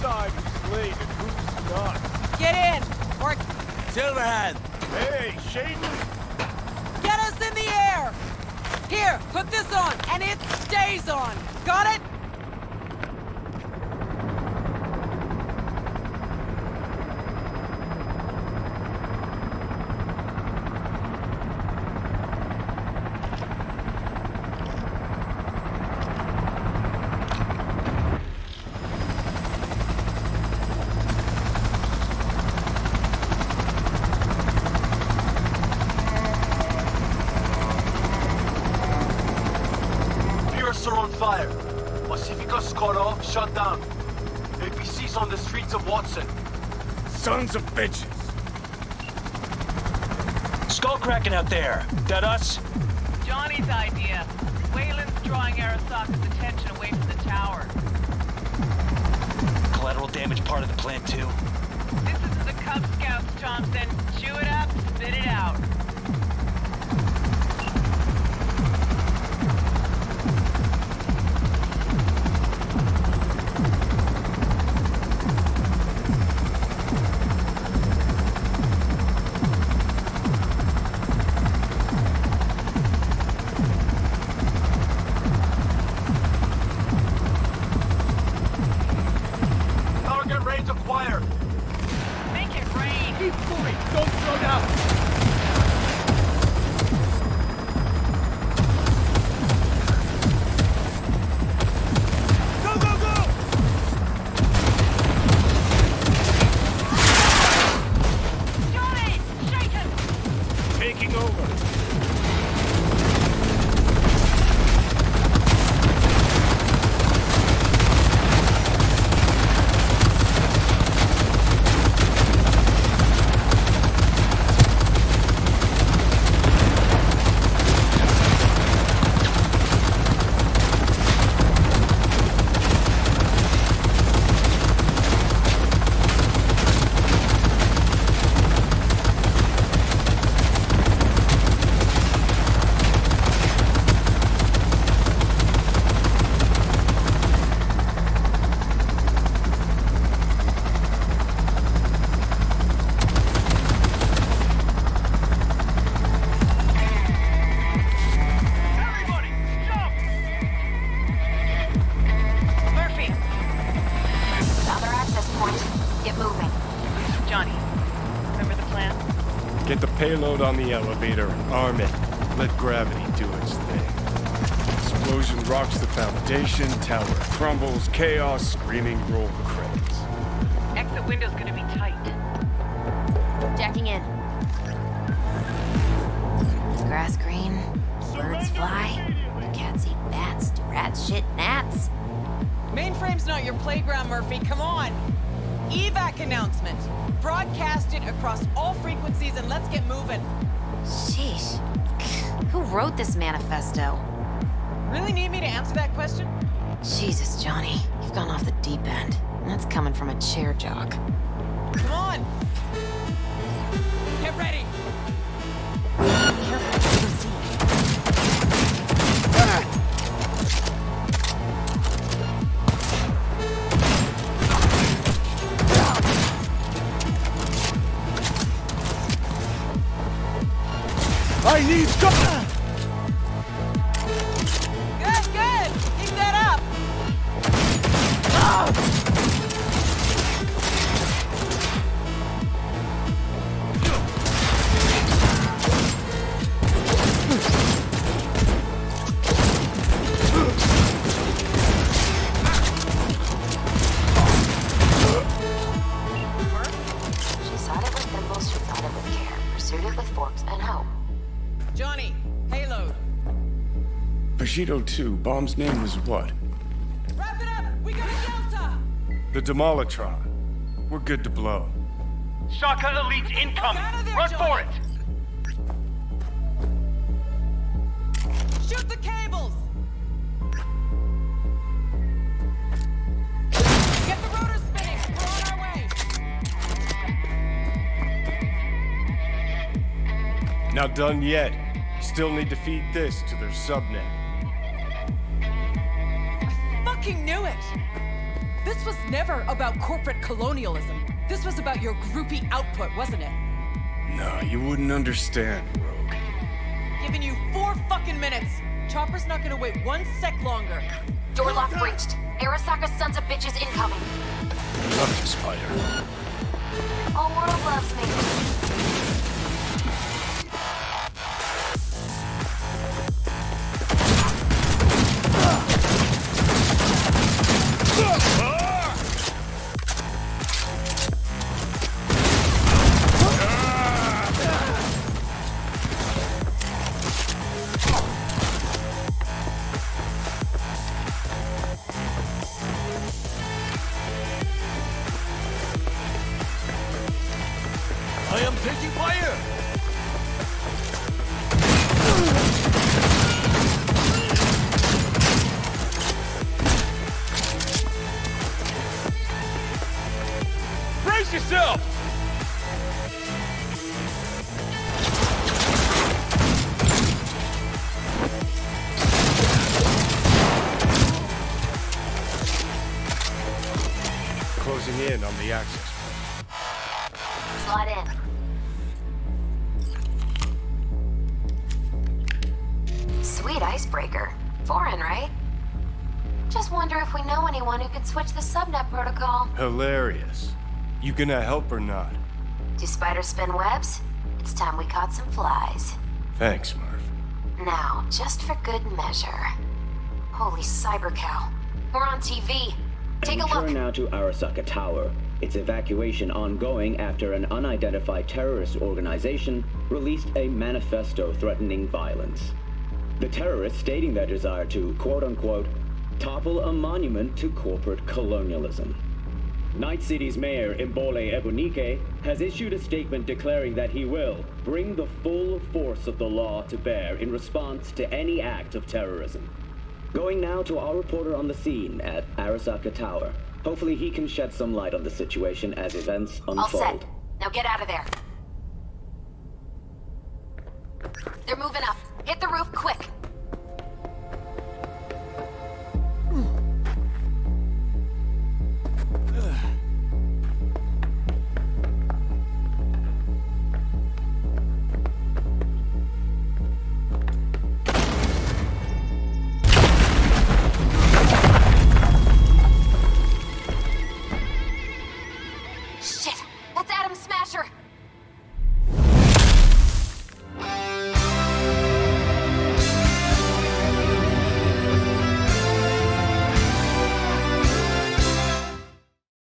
side is late and who's not. Get in! Or... Silverhand! Hey, Shaden! Get us in the air! Here, put this on, and it stays on! Got it? Shut down. APC's on the streets of Watson. Sons of bitches. Skull cracking out there. That us? Johnny's idea. Wayland's drawing Arasaka's attention away from the tower. Collateral damage part of the plan, too. This is the Cub Scouts, Thompson. Chew it up, spit it out. Payload on the elevator, arm it, let gravity do its thing. Explosion rocks the foundation, tower crumbles, chaos, screaming, roll credits. Exit window's gonna be tight. Jacking in. Grass green, birds fly, you can't see bats, do rats shit gnats. Mainframe's not your playground, Murphy, come on! EVAC announcement! Broadcast it across all frequencies and let's get moving. Sheesh. Who wrote this manifesto? Really need me to answer that question? Jesus, Johnny. You've gone off the deep end. And that's coming from a chair jock. Come on! Get ready! Careful, I need God! Good, good! Keep that up! She sought it with thimbles, she sought it with care, pursued it with forks and hope. Johnny, payload. Vegito 2, bomb's name was what? Wrap it up! We got a Delta! The Demolotron. We're good to blow. Shaka Elite incoming! Run for it! Shoot the cables! Get the rotor spinning! We're on our way! Not done yet. Still need to feed this to their subnet. I fucking knew it! This was never about corporate colonialism. This was about your groupie output, wasn't it? No, you wouldn't understand, Rogue. Giving you 4 fucking minutes. Chopper's not gonna wait 1 sec longer. Door lock breached. Arasaka sons of bitches incoming. Love you, Spider. All world loves me. Hilarious. You gonna help or not? Do spiders spin webs? It's time we caught some flies. Thanks, Marv. Now, just for good measure. Holy cyber cow. We're on TV. Take a look. Turn now to Arasaka Tower. Its evacuation ongoing after an unidentified terrorist organization released a manifesto threatening violence. The terrorists stating their desire to, quote-unquote, topple a monument to corporate colonialism. Night City's mayor, Imbole Ebunike, has issued a statement declaring that he will bring the full force of the law to bear in response to any act of terrorism. Going now to our reporter on the scene at Arasaka Tower. Hopefully he can shed some light on the situation as events unfold. All set. Now get out of there. They're moving up. Hit the roof quick. Shit! That's Adam Smasher!